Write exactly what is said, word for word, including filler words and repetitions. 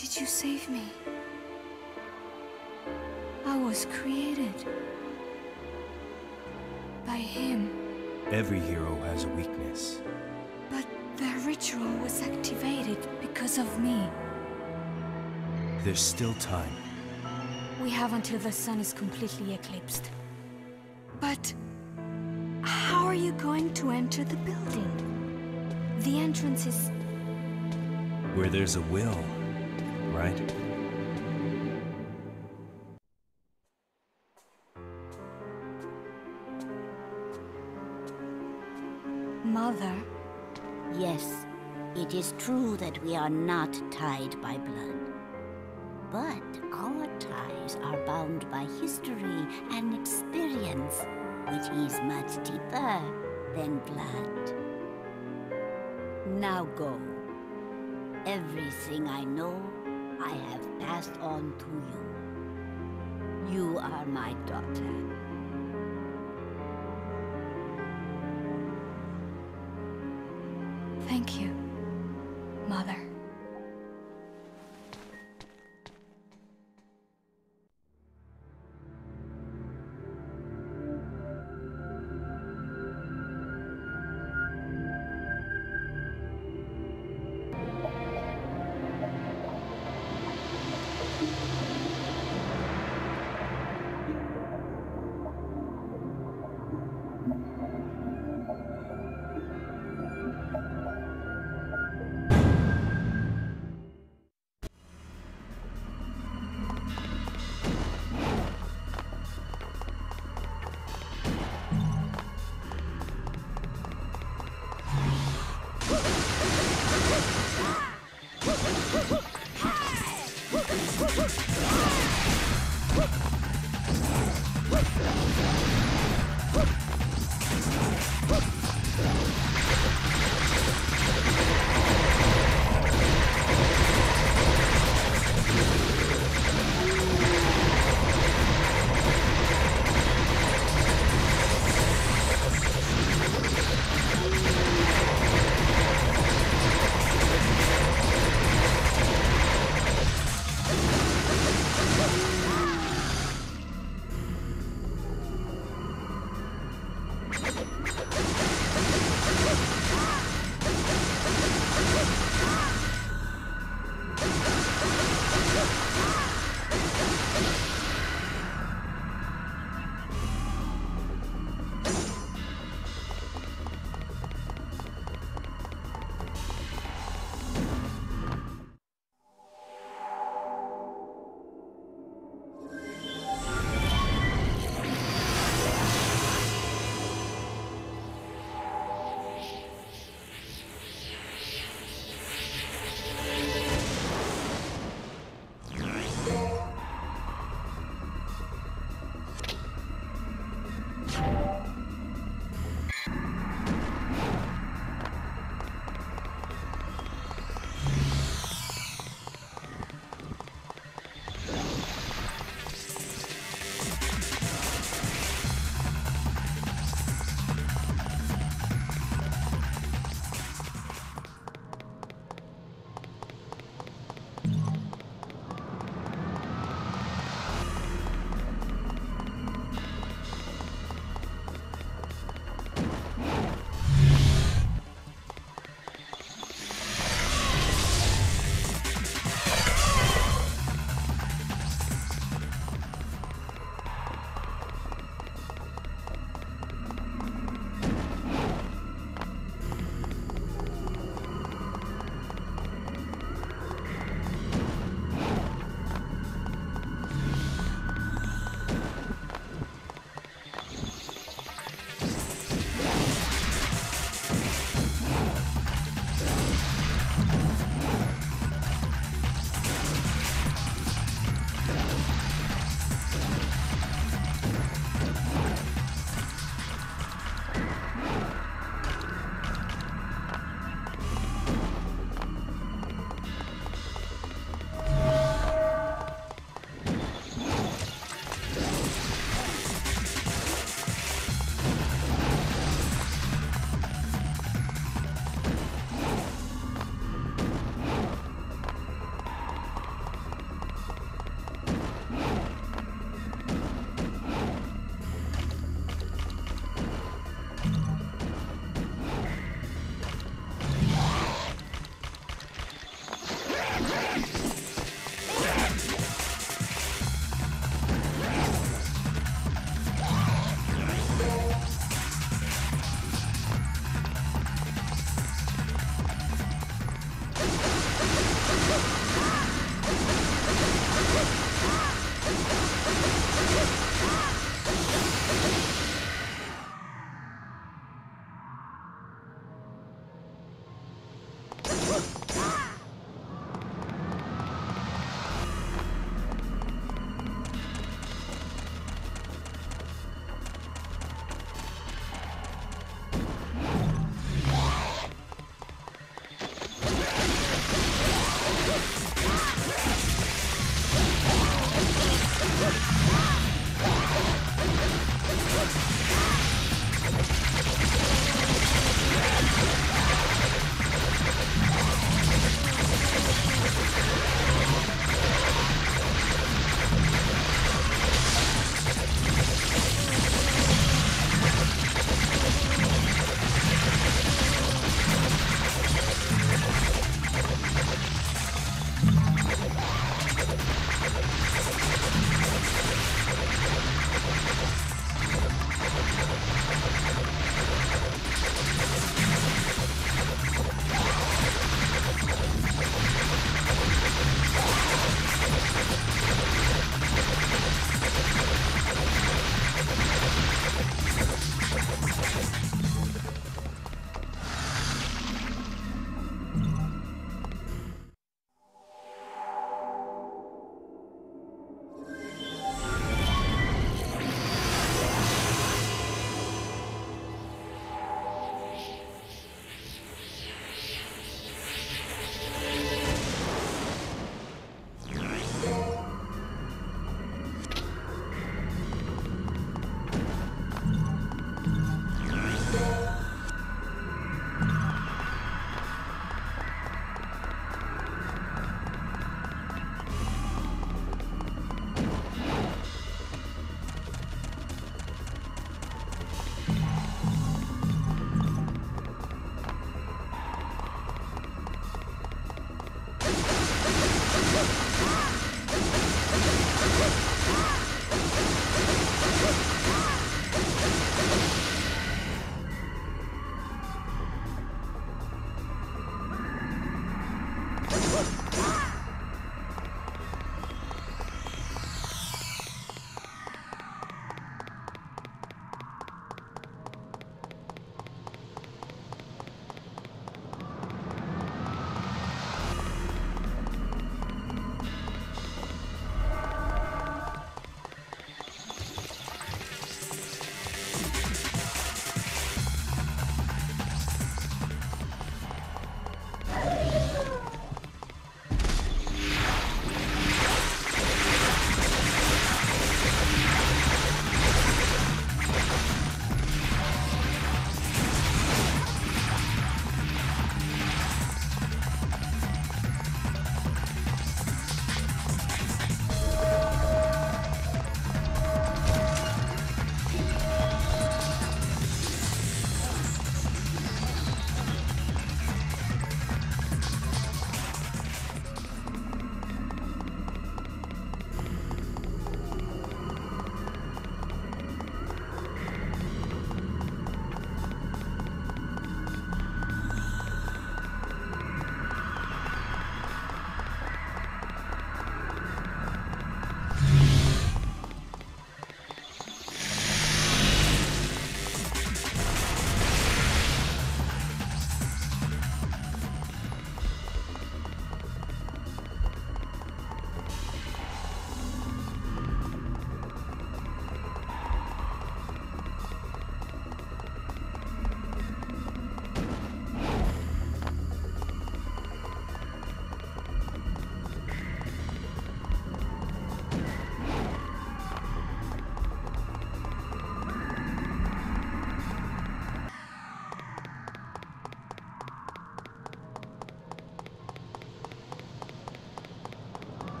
did you save me? I was created by him. Every hero has a weakness. But their ritual was activated because of me. There's still time. We have until the sun is completely eclipsed. But how are you going to enter the building? The entrance is... Where there's a will, right? Mother? Yes, it is true that we are not tied by blood. But our ties are bound by history and experience, which is much deeper than blood. Now go. Everything I know, I have passed on to you. You are my daughter.